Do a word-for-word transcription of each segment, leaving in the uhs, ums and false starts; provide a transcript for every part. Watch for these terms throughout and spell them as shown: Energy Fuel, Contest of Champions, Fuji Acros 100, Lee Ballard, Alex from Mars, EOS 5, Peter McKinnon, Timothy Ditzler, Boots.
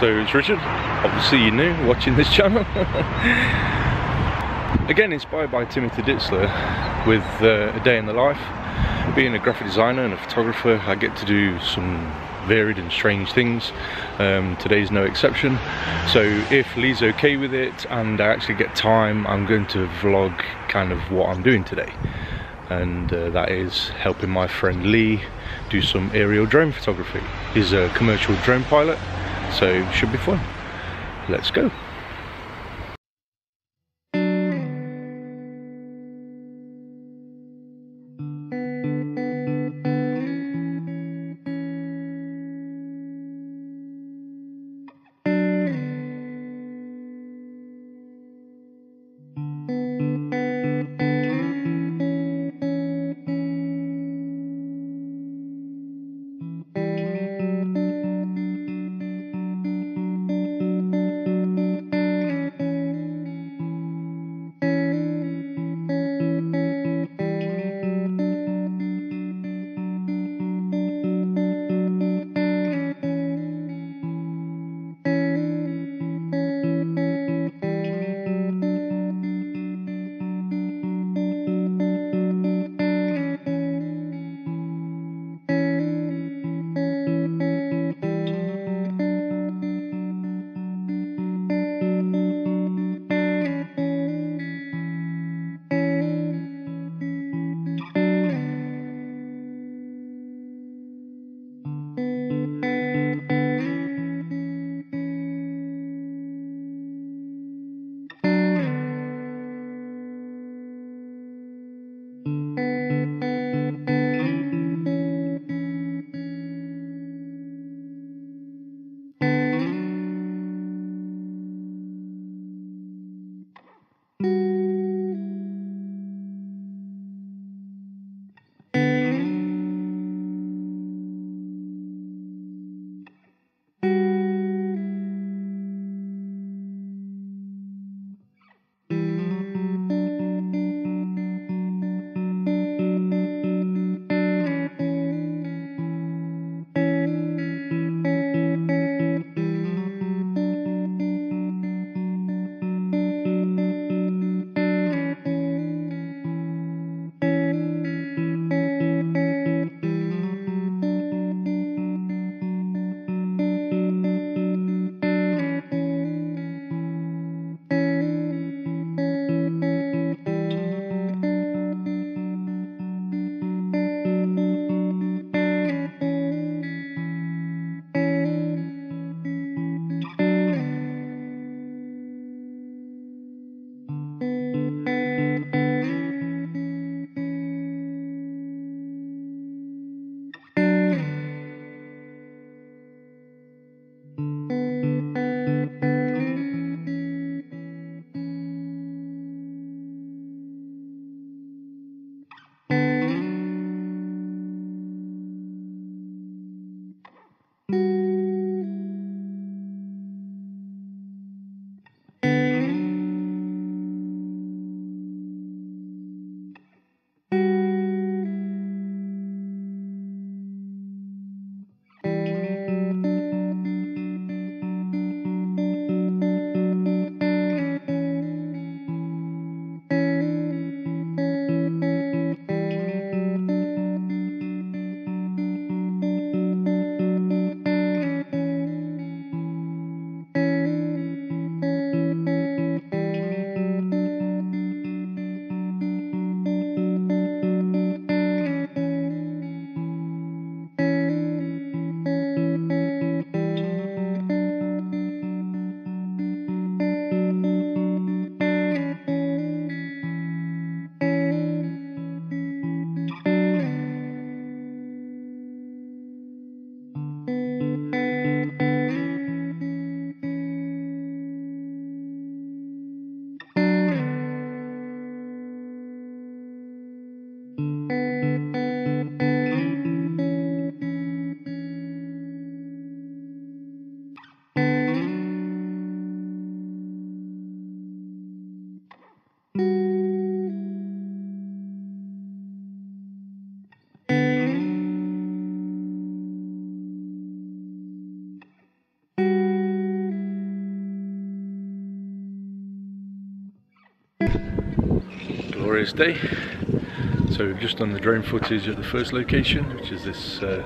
So it's Richard, obviously you're new watching this channel. Again, inspired by Timothy Ditzler with uh, A Day in the Life. Being a graphic designer and a photographer, I get to do some varied and strange things. Um, today's no exception. So if Lee's okay with it and I actually get time, I'm going to vlog kind of what I'm doing today. And uh, that is helping my friend Lee do some aerial drone photography. He's a commercial drone pilot, so it should be fun. Let's go. glorious day. So we've just done the drone footage at the first location, which is this uh,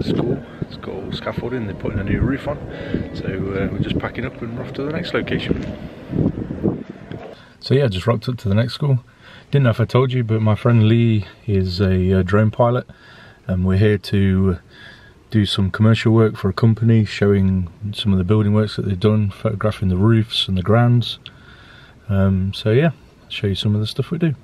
school. It's got all scaffolding, they're putting a new roof on. So uh, we're just packing up and we're off to the next location. So yeah, just rocked up to the next school. Didn't know if I told you, but my friend Lee is a uh, drone pilot, and we're here to do some commercial work for a company, showing some of the building works that they've done, photographing the roofs and the grounds. Um, so yeah, I'll show you some of the stuff we do.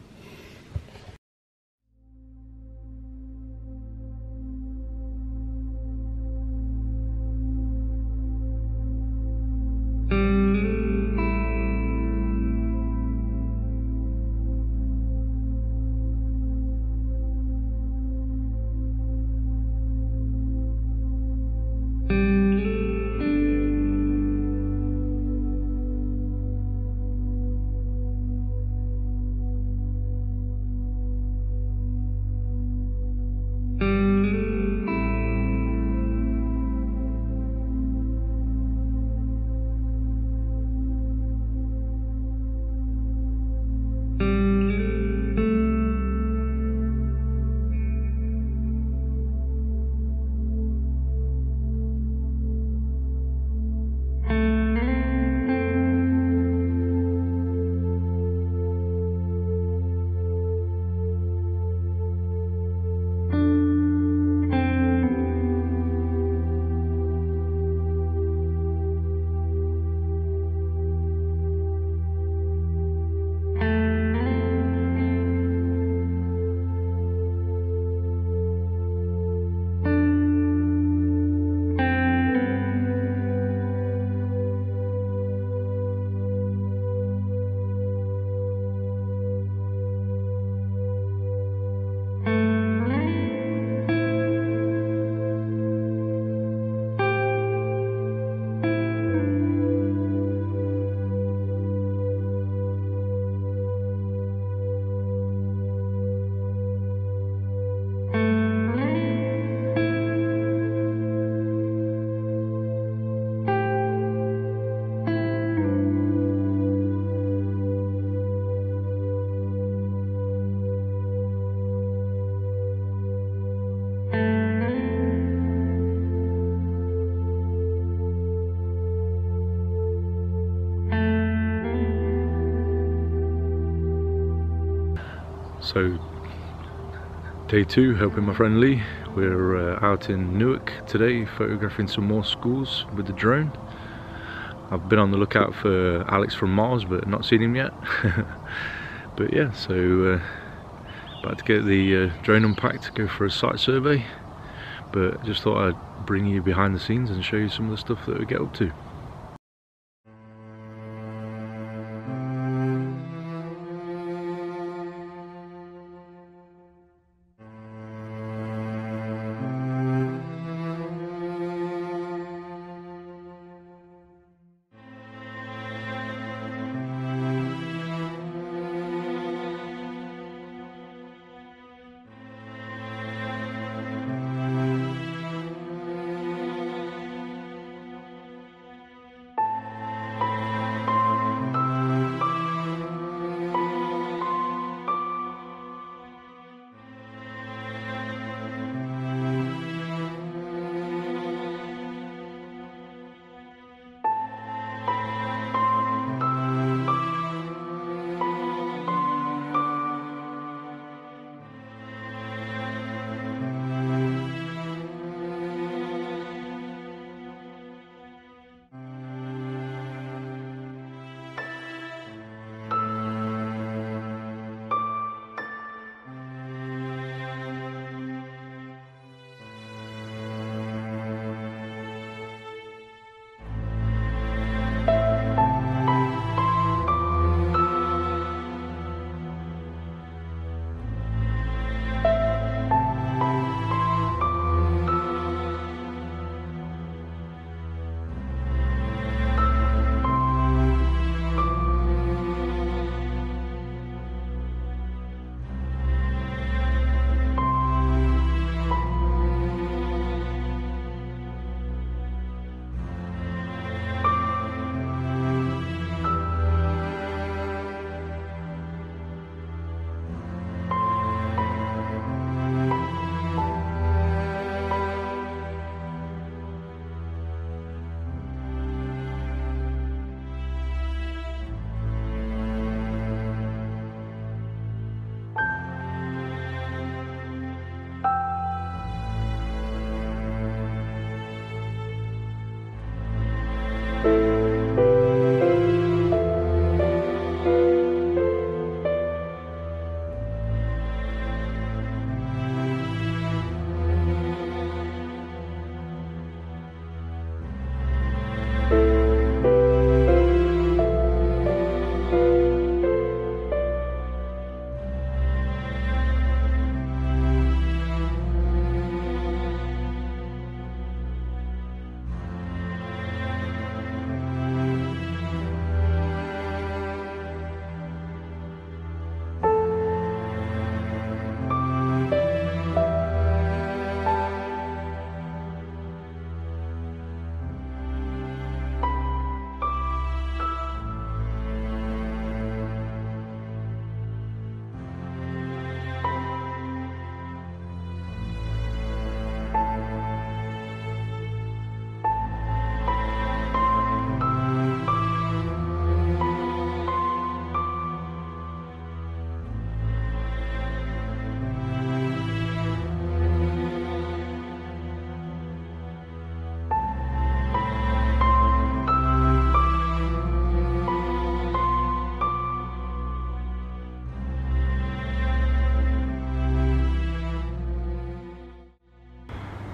So day two, helping my friend Lee. We're uh, out in Newark today, photographing some more schools with the drone. I've been on the lookout for Alex from Mars, but not seen him yet. But yeah, so uh, about to get the uh, drone unpacked, go for a site survey. But just thought I'd bring you behind the scenes and show you some of the stuff that we get up to.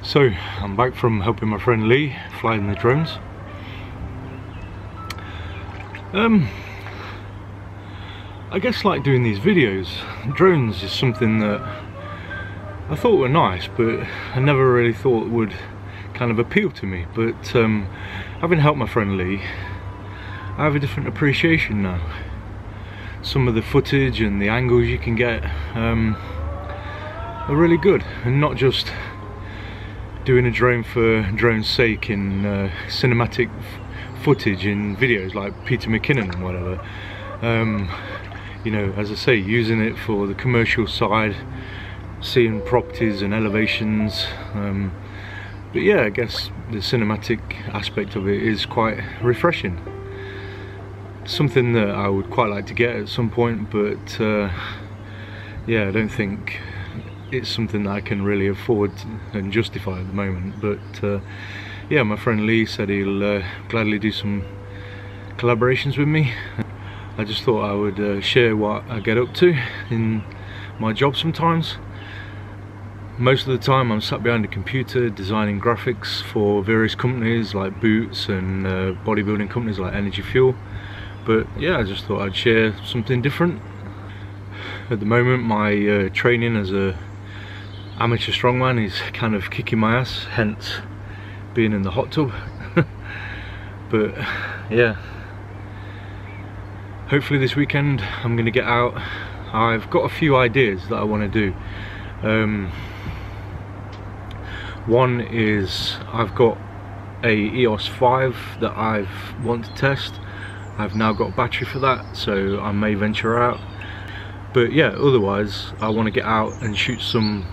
So I'm back from helping my friend Lee flying the drones. Um, I guess like doing these videos, drones is something that I thought were nice, but I never really thought would kind of appeal to me. But um, having helped my friend Lee, I have a different appreciation now. Some of the footage and the angles you can get um, are really good, and not just doing a drone for drone's sake in uh, cinematic footage in videos like Peter McKinnon and whatever. Um, you know, as I say, using it for the commercial side, seeing properties and elevations, um, but yeah, I guess the cinematic aspect of it is quite refreshing. Something that I would quite like to get at some point, but uh, yeah, I don't think it's something that I can really afford and justify at the moment. But uh, yeah, my friend Lee said he'll uh, gladly do some collaborations with me. I just thought I would uh, share what I get up to in my job sometimes. Most of the time I'm sat behind a computer designing graphics for various companies like Boots and uh, bodybuilding companies like Energy Fuel. But yeah, I just thought I'd share something different. At the moment my uh, training as a amateur strongman is kind of kicking my ass, hence being in the hot tub. But yeah, hopefully this weekend I'm gonna get out. I've got a few ideas that I want to do. Um, one is I've got a E O S five that I want to test. I've now got a battery for that, so I may venture out. But yeah, otherwise I want to get out and shoot some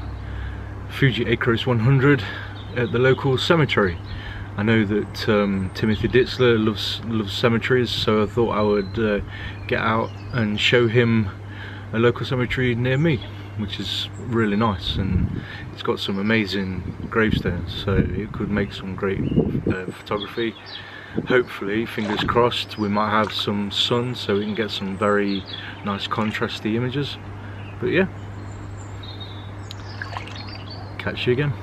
Fuji Acros one hundred at the local cemetery. I know that um, Timothy Ditzler loves, loves cemeteries, so I thought I would uh, get out and show him a local cemetery near me, which is really nice, and it's got some amazing gravestones, so it could make some great uh, photography. Hopefully, fingers crossed, we might have some sun so we can get some very nice contrasty images. But yeah, catch you again.